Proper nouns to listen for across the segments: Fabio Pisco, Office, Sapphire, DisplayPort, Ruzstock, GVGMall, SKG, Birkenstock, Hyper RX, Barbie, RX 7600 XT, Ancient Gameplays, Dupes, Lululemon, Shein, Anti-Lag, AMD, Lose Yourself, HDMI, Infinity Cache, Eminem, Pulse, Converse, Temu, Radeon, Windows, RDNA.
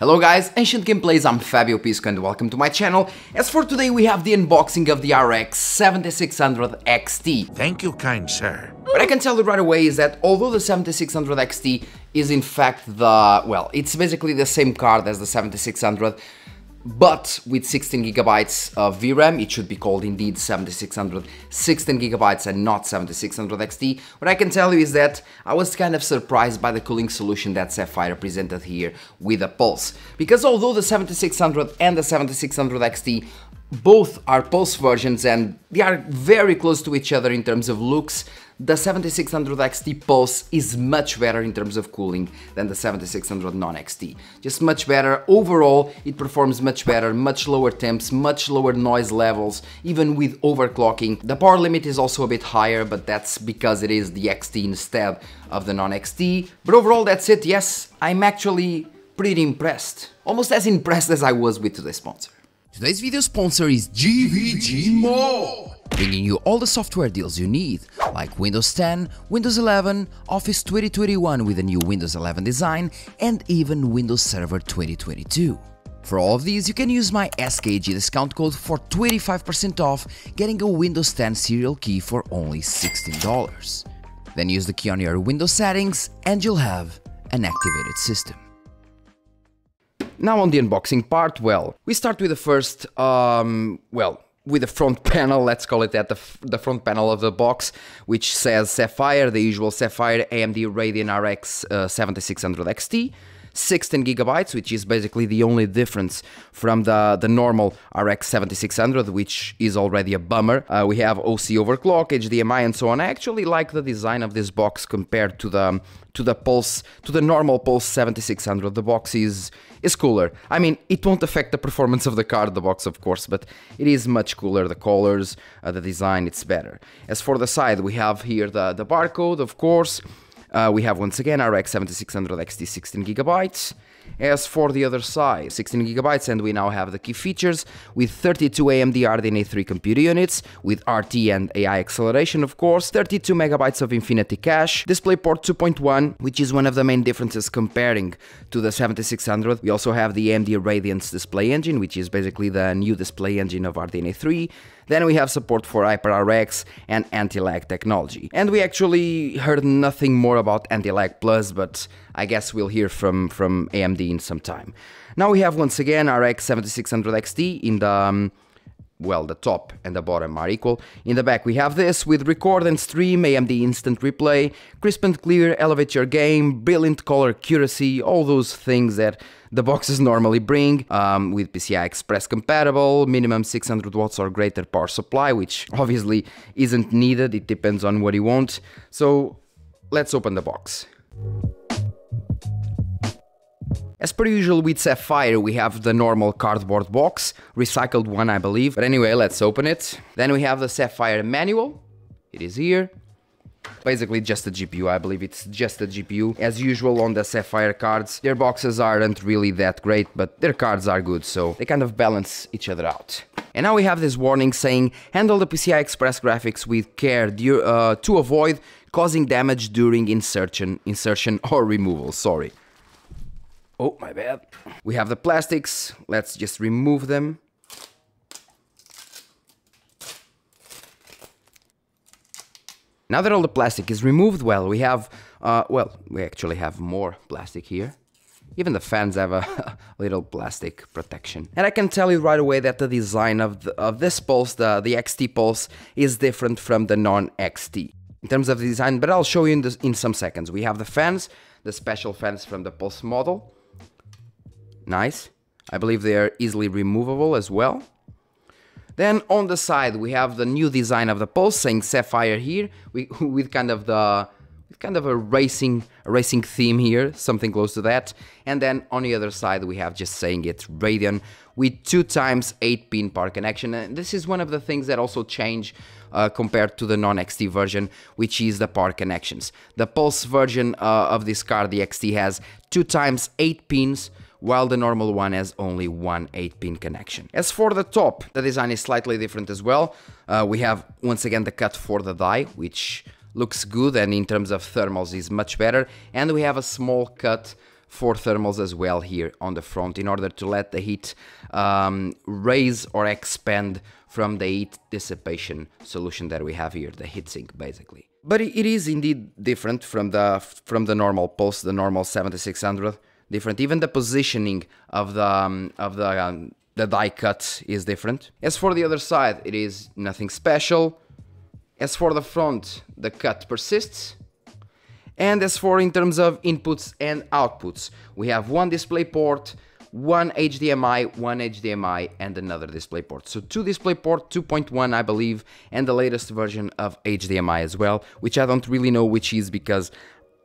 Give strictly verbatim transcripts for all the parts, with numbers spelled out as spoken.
Hello guys, Ancient Gameplays, I'm Fabio Pisco and welcome to my channel. As for today, we have the unboxing of the R X seventy-six hundred X T. Thank you, kind sir. What I can tell you right away is that although the seventy-six hundred X T is in fact the, well, it's basically the same card as the seventy-six hundred, but with sixteen gigabytes of V RAM, it should be called indeed seventy-six hundred, sixteen gigabytes and not seventy-six hundred X T. What I can tell you is that I was kind of surprised by the cooling solution that Sapphire presented here with the Pulse. Because although the seventy-six hundred and the seventy-six hundred X T both are Pulse versions and they are very close to each other in terms of looks, the seventy-six hundred X T Pulse is much better in terms of cooling than the seventy-six hundred non-X T. Just much better. Overall, it performs much better, much lower temps, much lower noise levels, even with overclocking. The power limit is also a bit higher, but that's because it is the X T instead of the non-X T. But overall, that's it. Yes, I'm actually pretty impressed. Almost as impressed as I was with today's sponsor. Today's video sponsor is GVGMall, bringing you all the software deals you need, like Windows ten, Windows eleven, Office twenty twenty-one with a new Windows eleven design, and even Windows Server twenty twenty-two. For all of these, you can use my S K G discount code for twenty-five percent off, getting a Windows ten serial key for only sixteen dollars. Then use the key on your Windows settings and you'll have an activated system. Now on the unboxing part, well, we start with the first, um, well, with the front panel, let's call it that, the, f the front panel of the box, which says Sapphire, the usual Sapphire A M D Radeon R X uh, seventy-six hundred X T, sixteen gigabytes, which is basically the only difference from the, the normal R X seventy-six hundred, which is already a bummer. Uh, we have O C overclock, H D M I and so on. I actually like the design of this box compared to the... to the Pulse, to the normal Pulse seventy-six hundred, the box is is cooler. I mean, it won't affect the performance of the card, the box, of course, but it is much cooler. The colors, uh, the design, it's better. As for the side, we have here the, the barcode, of course. Uh, we have, once again, R X seventy-six hundred X T sixteen gigabytes. As for the other side, sixteen gigabytes, and we now have the key features with thirty-two A M D R D N A three computer units, with R T and A I acceleration, of course, thirty-two megabytes of Infinity Cache, DisplayPort two point one, which is one of the main differences comparing to the seventy-six hundred. We also have the A M D Radeon's display engine, which is basically the new display engine of R D N A three. Then we have support for Hyper R X and Anti-Lag technology. And we actually heard nothing more about Anti-Lag Plus, but I guess we'll hear from, from A M D in some time. Now we have, once again, R X seventy-six hundred X T in the... Um, well, the top and the bottom are equal. In the back we have this with record and stream, A M D instant replay, crisp and clear, elevate your game, brilliant color accuracy, all those things that the boxes normally bring, um, with P C I Express compatible, minimum six hundred watts or greater power supply, which obviously isn't needed, it depends on what you want. So let's open the box. As per usual with Sapphire, we have the normal cardboard box, recycled one, I believe. But anyway, let's open it. Then we have the Sapphire manual. It is here. Basically just a G P U, I believe it's just a G P U. As usual on the Sapphire cards, their boxes aren't really that great, but their cards are good, so they kind of balance each other out. And now we have this warning saying, handle the P C I Express graphics with care uh, to avoid causing damage during insertion, insertion or removal, sorry. Oh, my bad. We have the plastics. Let's just remove them. Now that all the plastic is removed, well, we have... Uh, well, we actually have more plastic here. Even the fans have a little plastic protection. And I can tell you right away that the design of, the, of this Pulse, the, the X T Pulse, is different from the non-X T. In terms of the design, but I'll show you in, the, in some seconds. We have the fans, the special fans from the Pulse model. Nice. I believe they are easily removable as well. Then on the side we have the new design of the Pulse saying Sapphire here, we, with kind of the with kind of a racing a racing theme here, something close to that. And then on the other side we have just saying it's Radeon with two times eight pin power connection. And this is one of the things that also change uh, compared to the non-X T version, which is the power connections. The Pulse version uh, of this card, the X T, has two times eight pins, while the normal one has only one eight pin connection. As for the top, the design is slightly different as well. Uh, we have, once again, the cut for the die, which looks good and in terms of thermals is much better. And we have a small cut for thermals as well here on the front, in order to let the heat um, raise or expand from the heat dissipation solution that we have here, the heatsink basically. But it is indeed different from the from the normal Pulse, the normal seventy-six hundred. Different, even the positioning of the um, of the um, the die cut is different. As for the other side, it is nothing special. As for the front, the cut persists. And as for in terms of inputs and outputs, we have one display port, one H D M I, one H D M I, and another display port. So two display port, two point one I believe, and the latest version of H D M I as well, which I don't really know which is, because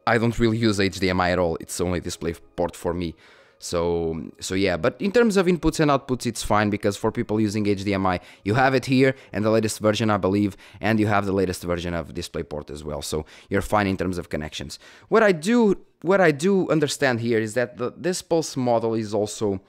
I don't really use H D M I at all. It's only display port for me. So, so yeah, but in terms of inputs and outputs, it's fine, because for people using H D M I, you have it here, and the latest version, I believe, and you have the latest version of DisplayPort as well, so you're fine in terms of connections. What I do, what I do understand here is that the, this Pulse model is also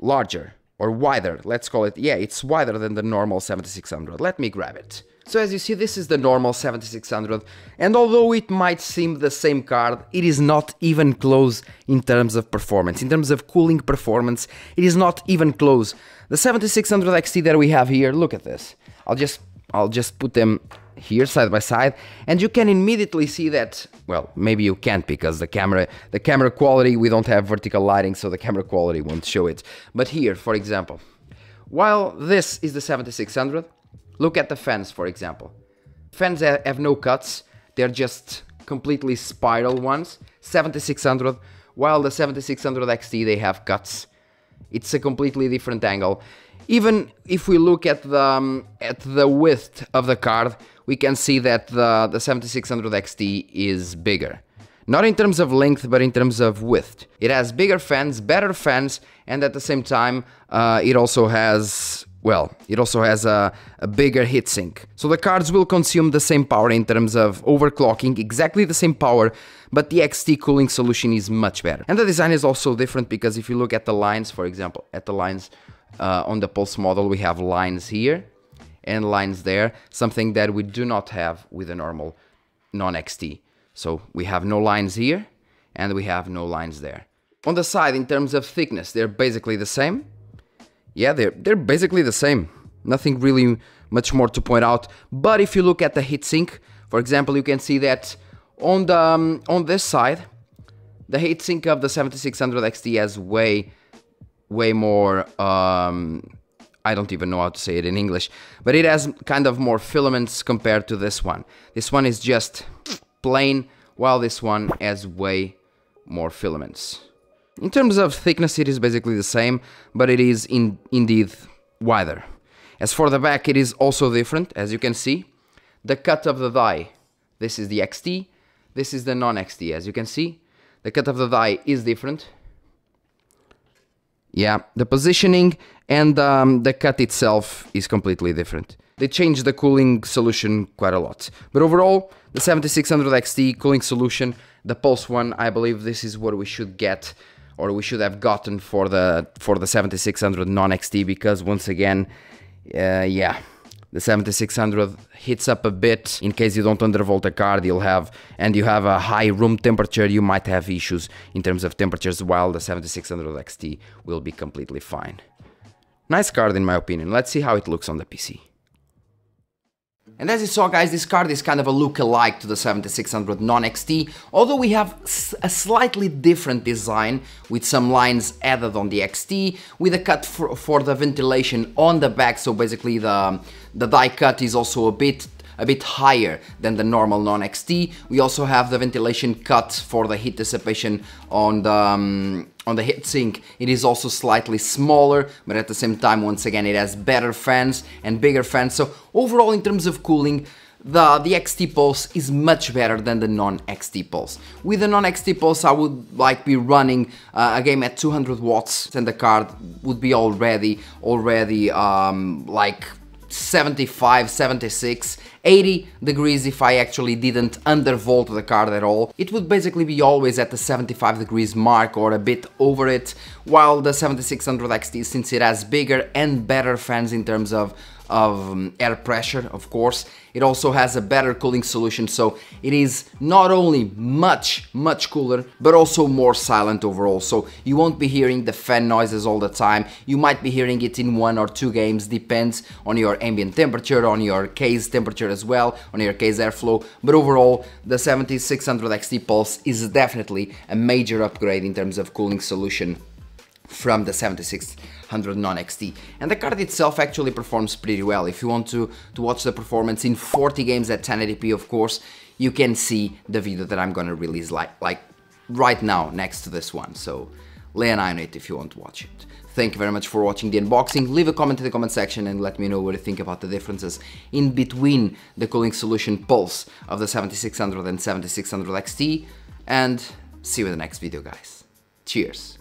larger, or wider, let's call it, yeah, it's wider than the normal seventy-six hundred. Let me grab it. So as you see, this is the normal seventy-six hundred, and although it might seem the same card, it is not even close in terms of performance. In terms of cooling performance, it is not even close. The seventy-six hundred X T that we have here, look at this. I'll just, I'll just put them here side by side, and you can immediately see that, well, maybe you can't, because the camera, the camera quality, we don't have vertical lighting, so the camera quality won't show it. But here, for example, while this is the seventy-six hundred, look at the fans, for example. Fans have no cuts, they're just completely spiral ones. seventy-six hundred, while the seventy-six hundred X T, they have cuts. It's a completely different angle. Even if we look at the, um, at the width of the card, we can see that the, the seventy-six hundred X T is bigger. Not in terms of length, but in terms of width. It has bigger fans, better fans, and at the same time, uh, it also has... Well, it also has a, a bigger heatsink. So the cards will consume the same power in terms of overclocking, exactly the same power, but the X T cooling solution is much better. And the design is also different, because if you look at the lines, for example, at the lines uh, on the Pulse model, we have lines here and lines there, something that we do not have with a normal non X T. So we have no lines here and we have no lines there. On the side, in terms of thickness, they're basically the same. Yeah, they're, they're basically the same. Nothing really much more to point out. But if you look at the heatsink, for example, you can see that on the um, on this side, the heatsink of the seventy-six hundred X T has way, way more... Um, I don't even know how to say it in English. But it has kind of more filaments compared to this one. This one is just plain, while this one has way more filaments. In terms of thickness, it is basically the same, but it is in, indeed wider. As for the back, it is also different, as you can see. The cut of the die, this is the X T, this is the non X T, as you can see. The cut of the die is different. Yeah, the positioning and um, the cut itself is completely different. They changed the cooling solution quite a lot. But overall, the seventy-six hundred X T cooling solution, the Pulse one, I believe this is what we should get, or we should have gotten for the for the seventy-six hundred non X T, because once again, uh, yeah, the seventy-six hundred heats up a bit. In case you don't undervolt a card, you'll have, and you have a high room temperature, you might have issues in terms of temperatures, while the seventy-six hundred X T will be completely fine. Nice card in my opinion. Let's see how it looks on the P C. And as you saw, guys, this card is kind of a look-alike to the seventy-six hundred non X T, although we have a slightly different design, with some lines added on the X T, with a cut for, for the ventilation on the back, so basically the, the die cut is also a bit a bit higher than the normal non X T. We also have the ventilation cut for the heat dissipation on the, um, on the heatsink. It is also slightly smaller, but at the same time, once again, it has better fans and bigger fans. So overall, in terms of cooling, the, the X T Pulse is much better than the non X T Pulse. With the non X T Pulse, I would like be running uh, a game at two hundred watts, and the card would be already, already um, like seventy-five, seventy-six, eighty degrees if I actually didn't undervolt the card at all. It would basically be always at the seventy-five degrees mark or a bit over it, while the seventy-six hundred X T, since it has bigger and better fans in terms of of um, air pressure, of course. It also has a better cooling solution, so it is not only much, much cooler, but also more silent overall. So you won't be hearing the fan noises all the time. You might be hearing it in one or two games, depends on your ambient temperature, on your case temperature as well, on your case airflow. But overall, the seventy-six hundred X T Pulse is definitely a major upgrade in terms of cooling solution from the seventy-six hundred non-X T. And the card itself actually performs pretty well. If you want to, to watch the performance in forty games at ten eighty p, of course, you can see the video that I'm gonna release like, like right now next to this one. So lay an eye on it if you want to watch it. Thank you very much for watching the unboxing. Leave a comment in the comment section and let me know what you think about the differences in between the cooling solution Pulse of the seventy-six hundred and seventy-six hundred X T. And see you in the next video, guys. Cheers.